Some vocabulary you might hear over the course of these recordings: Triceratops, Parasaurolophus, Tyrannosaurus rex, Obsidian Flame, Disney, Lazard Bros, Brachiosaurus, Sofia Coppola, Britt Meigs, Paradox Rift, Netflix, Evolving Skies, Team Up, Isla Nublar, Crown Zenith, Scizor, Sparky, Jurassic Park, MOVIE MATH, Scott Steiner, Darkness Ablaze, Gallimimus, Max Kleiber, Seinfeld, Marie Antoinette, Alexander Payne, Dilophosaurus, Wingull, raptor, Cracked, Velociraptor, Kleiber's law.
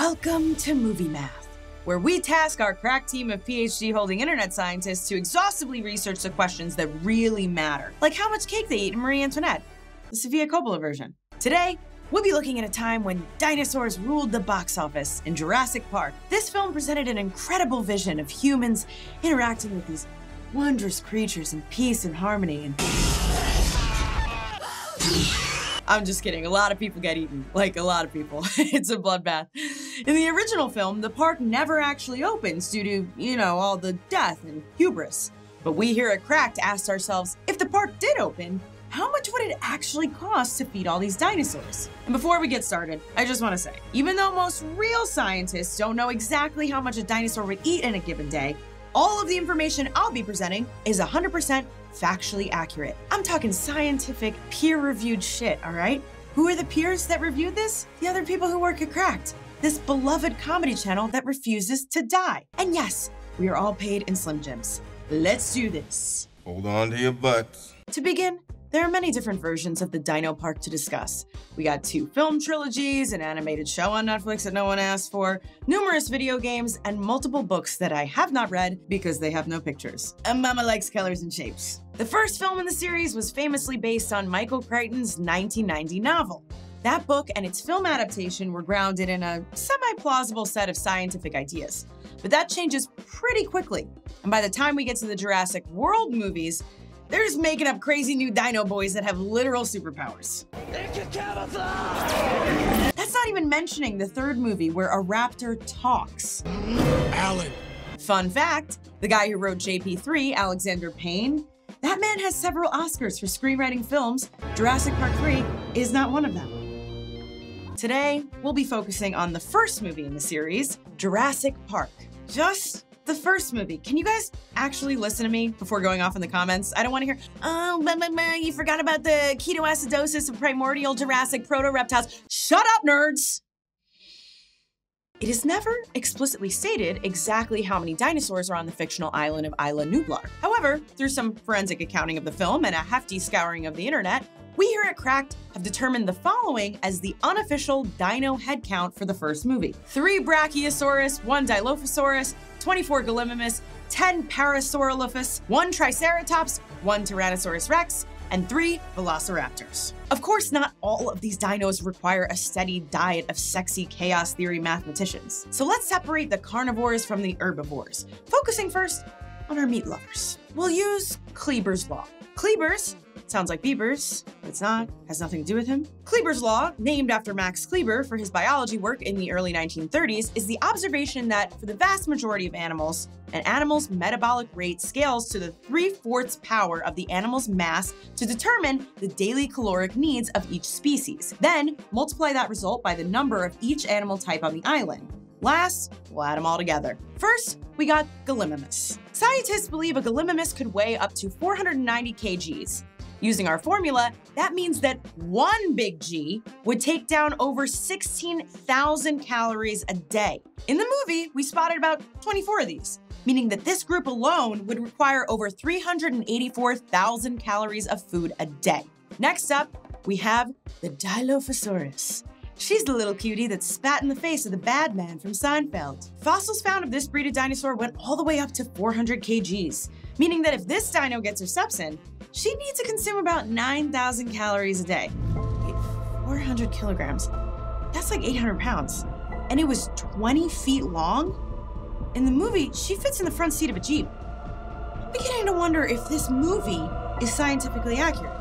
Welcome to Movie Math, where we task our crack team of PhD-holding internet scientists to exhaustively research the questions that really matter, like how much cake they eat in Marie Antoinette, the Sofia Coppola version. Today, we'll be looking at a time when dinosaurs ruled the box office in Jurassic Park. This film presented an incredible vision of humans interacting with these wondrous creatures in peace and harmony and... I'm just kidding, a lot of people get eaten. Like, a lot of people. It's a bloodbath. In the original film, the park never actually opens due to, you know, all the death and hubris. But we here at Cracked asked ourselves, if the park did open, how much would it actually cost to feed all these dinosaurs? And before we get started, I just want to say, even though most real scientists don't know exactly how much a dinosaur would eat in a given day, all of the information I'll be presenting is 100% factually accurate. I'm talking scientific, peer-reviewed shit, all right? Who are the peers that reviewed this? The other people who work at Cracked, this beloved comedy channel that refuses to die. And yes, we are all paid in Slim Jims. Let's do this. Hold on to your butts. To begin, there are many different versions of the Dino Park to discuss. We got 2 film trilogies, an animated show on Netflix that no one asked for, numerous video games, and multiple books that I have not read because they have no pictures. And Mama likes colors and shapes. The first film in the series was famously based on Michael Crichton's 1990 novel. That book and its film adaptation were grounded in a semi-plausible set of scientific ideas. But that changes pretty quickly. And by the time we get to the Jurassic World movies, they're just making up crazy new dino boys that have literal superpowers. They can camouflage! That's not even mentioning the third movie where a raptor talks. Alan. Fun fact, the guy who wrote JP3, Alexander Payne, that man has several Oscars for screenwriting films. Jurassic Park 3 is not one of them. Today, we'll be focusing on the first movie in the series, Jurassic Park. Just the first movie. Can you guys actually listen to me before going off in the comments? I don't want to hear, oh, you forgot about the ketoacidosis of primordial Jurassic proto-reptiles. Shut up, nerds! It is never explicitly stated exactly how many dinosaurs are on the fictional island of Isla Nublar. However, through some forensic accounting of the film and a hefty scouring of the internet, we here at Cracked have determined the following as the unofficial dino head count for the first movie. 3 Brachiosaurus, 1 Dilophosaurus, 24 Gallimimus, 10 Parasaurolophus, 1 Triceratops, 1 Tyrannosaurus rex, and 3 Velociraptors. Of course, not all of these dinos require a steady diet of sexy chaos theory mathematicians. So let's separate the carnivores from the herbivores, focusing first on our meat lovers. We'll use Kleiber's law. Kleiber's sounds like Bieber's, but it's not, has nothing to do with him. Kleiber's law, named after Max Kleiber for his biology work in the early 1930s, is the observation that for the vast majority of animals, an animal's metabolic rate scales to the 3/4 power of the animal's mass to determine the daily caloric needs of each species. Then multiply that result by the number of each animal type on the island. Last, we'll add them all together. First, we got Gallimimus. Scientists believe a Gallimimus could weigh up to 490 kgs. Using our formula, that means that 1 big G would take down over 16,000 calories a day. In the movie, we spotted about 24 of these, meaning that this group alone would require over 384,000 calories of food a day. Next up, we have the Dilophosaurus. She's the little cutie that spat in the face of the bad man from Seinfeld. Fossils found of this breed of dinosaur went all the way up to 400 kgs, meaning that if this dino gets her steps in, she'd need to consume about 9,000 calories a day. Wait, 400 kilograms, that's like 800 pounds. And it was 20 feet long? In the movie, she fits in the front seat of a Jeep. I'm beginning to wonder if this movie is scientifically accurate.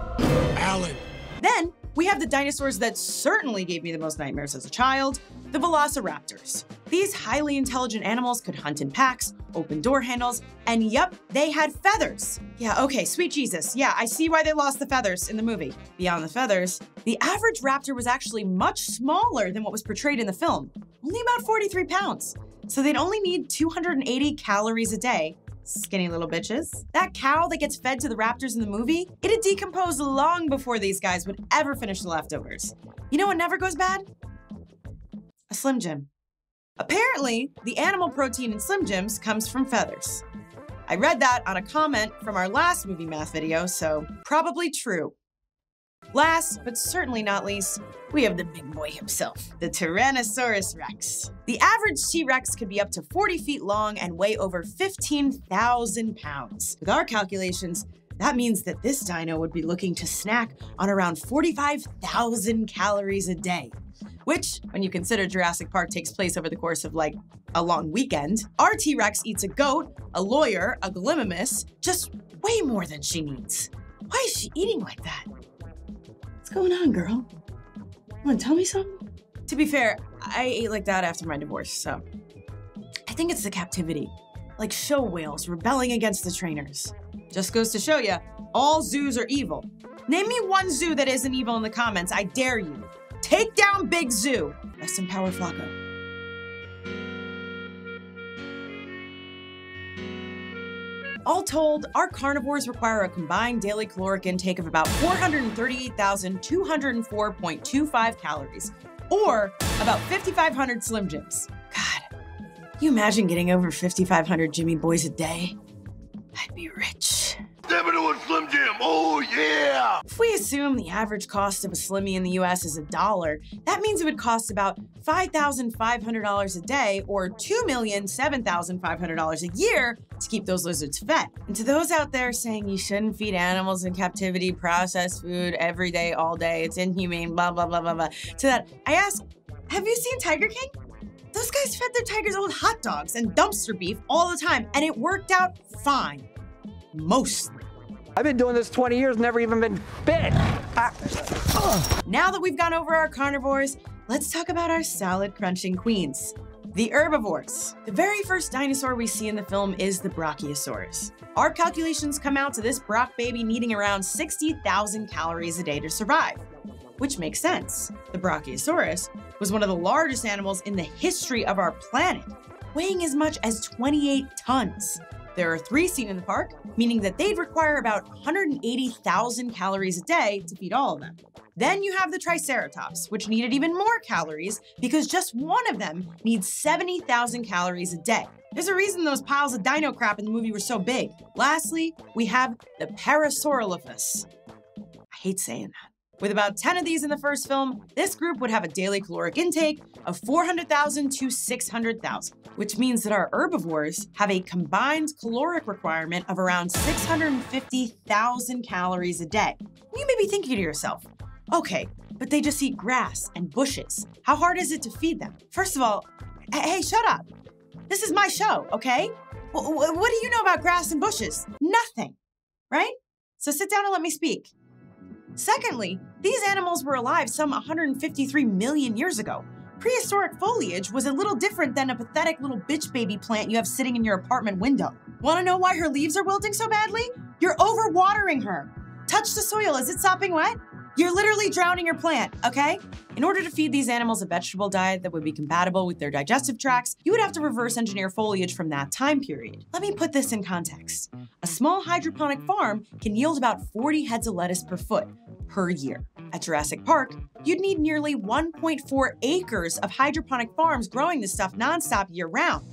Alan. Then, we have the dinosaurs that certainly gave me the most nightmares as a child, the Velociraptors. These highly intelligent animals could hunt in packs, open door handles, and yep, they had feathers. Yeah, okay, sweet Jesus. Yeah, I see why they lost the feathers in the movie. Beyond the feathers, the average raptor was actually much smaller than what was portrayed in the film, only about 43 pounds. So they'd only need 280 calories a day. Skinny little bitches. That cow that gets fed to the raptors in the movie, it'd decompose long before these guys would ever finish the leftovers. You know what never goes bad? A Slim Jim. Apparently, the animal protein in Slim Jims comes from feathers. I read that on a comment from our last Movie Math video, so probably true. Last, but certainly not least, we have the big boy himself, the Tyrannosaurus Rex. The average T-Rex could be up to 40 feet long and weigh over 15,000 pounds. With our calculations, that means that this dino would be looking to snack on around 45,000 calories a day, which, when you consider Jurassic Park takes place over the course of like a long weekend, our T-Rex eats a goat, a lawyer, a gallimimus, just way more than she needs. Why is she eating like that? What's going on, girl? You wanna tell me something? To be fair, I ate like that after my divorce, so. I think it's the captivity. Like show whales rebelling against the trainers. Just goes to show you, all zoos are evil. Name me one zoo that isn't evil in the comments, I dare you. Take down Big Zoo. Rest in power, Flacco. All told, our carnivores require a combined daily caloric intake of about 438,204.25 calories, or about 5,500 Slim Jims. God, you imagine getting over 5,500 Jimmy Boys a day? I'd be rich. Step into a Slim Jim, oh yeah! If we assume the average cost of a Slimmy in the US is $1, that means it would cost about $5,500 a day or $2,007,500 a year to keep those lizards fed. And to those out there saying you shouldn't feed animals in captivity processed food every day, all day, it's inhumane, blah, blah, blah, blah, blah. To that, I ask, have you seen Tiger King? Those guys fed their tigers old hot dogs and dumpster beef all the time, and it worked out fine. Mostly. I've been doing this 20 years, never even been bit. Now that we've gone over our carnivores, let's talk about our salad crunching queens, the herbivores. The very first dinosaur we see in the film is the Brachiosaurus. Our calculations come out to this Brock baby needing around 60,000 calories a day to survive, which makes sense. The Brachiosaurus was one of the largest animals in the history of our planet, weighing as much as 28 tons. There are 3 seen in the park, meaning that they'd require about 180,000 calories a day to feed all of them. Then you have the Triceratops, which needed even more calories because just one of them needs 70,000 calories a day. There's a reason those piles of dino crap in the movie were so big. Lastly, we have the Parasaurolophus. I hate saying that. With about 10 of these in the first film, this group would have a daily caloric intake of 400,000 to 600,000, which means that our herbivores have a combined caloric requirement of around 650,000 calories a day. You may be thinking to yourself, okay, but they just eat grass and bushes. How hard is it to feed them? First of all, hey, shut up. This is my show, okay? What do you know about grass and bushes? Nothing, right? So sit down and let me speak. Secondly, these animals were alive some 153 million years ago. Prehistoric foliage was a little different than a pathetic little bitch baby plant you have sitting in your apartment window. Want to know why her leaves are wilting so badly? You're overwatering her. Touch the soil, is it sopping wet? You're literally drowning your plant, okay? In order to feed these animals a vegetable diet that would be compatible with their digestive tracts, you would have to reverse engineer foliage from that time period. Let me put this in context. A small hydroponic farm can yield about 40 heads of lettuce per foot per year. At Jurassic Park, you'd need nearly 1.4 acres of hydroponic farms growing this stuff nonstop year-round.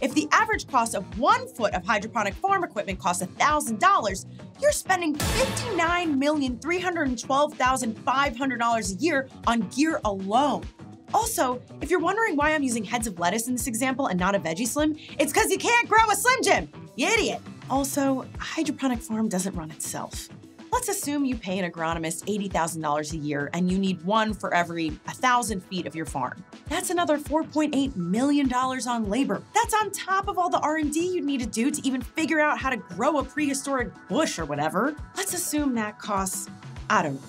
If the average cost of 1 foot of hydroponic farm equipment costs $1,000, you're spending $59,312,500 a year on gear alone. Also, if you're wondering why I'm using heads of lettuce in this example and not a Veggie Slim, it's because you can't grow a Slim Jim, you idiot. Also, a hydroponic farm doesn't run itself. Let's assume you pay an agronomist $80,000 a year and you need one for every 1,000 feet of your farm. That's another $4.8 million on labor. That's on top of all the R&D you'd need to do to even figure out how to grow a prehistoric bush or whatever. Let's assume that costs, I don't know,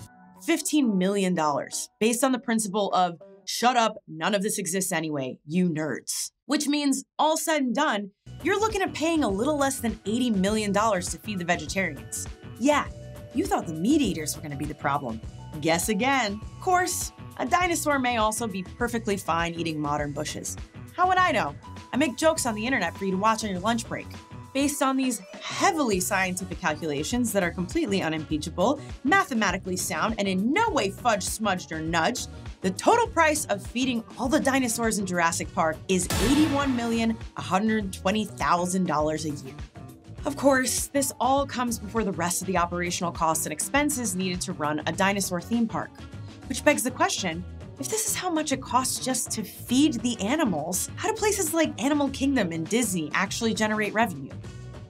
$15 million based on the principle of shut up, none of this exists anyway, you nerds. Which means all said and done, you're looking at paying a little less than $80 million to feed the vegetarians. Yeah. You thought the meat eaters were gonna be the problem. Guess again. Of course, a dinosaur may also be perfectly fine eating modern bushes. How would I know? I make jokes on the internet for you to watch on your lunch break. Based on these heavily scientific calculations that are completely unimpeachable, mathematically sound, and in no way fudged, smudged, or nudged, the total price of feeding all the dinosaurs in Jurassic Park is $81,120,000 a year. Of course, this all comes before the rest of the operational costs and expenses needed to run a dinosaur theme park, which begs the question, if this is how much it costs just to feed the animals, how do places like Animal Kingdom and Disney actually generate revenue?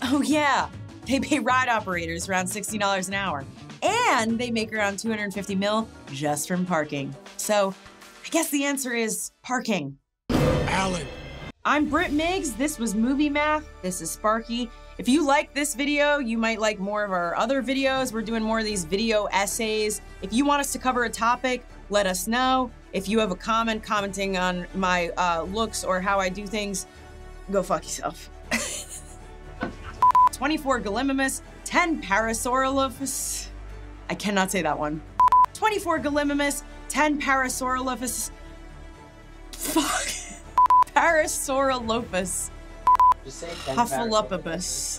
Oh yeah, they pay ride operators around $60 an hour, and they make around $250 million just from parking. So I guess the answer is parking. Alan. I'm Britt Meigs, this was Movie Math, this is Sparky. If you like this video, you might like more of our other videos. We're doing more of these video essays. If you want us to cover a topic, let us know. If you have a comment commenting on my looks or how I do things, go fuck yourself. 24 Gallimimus, 10 Parasaurolophus. I cannot say that one. 24 Gallimimus, 10 Parasaurolophus. Fuck. Parasaurolophus. Just say 10 Parasaurolophus.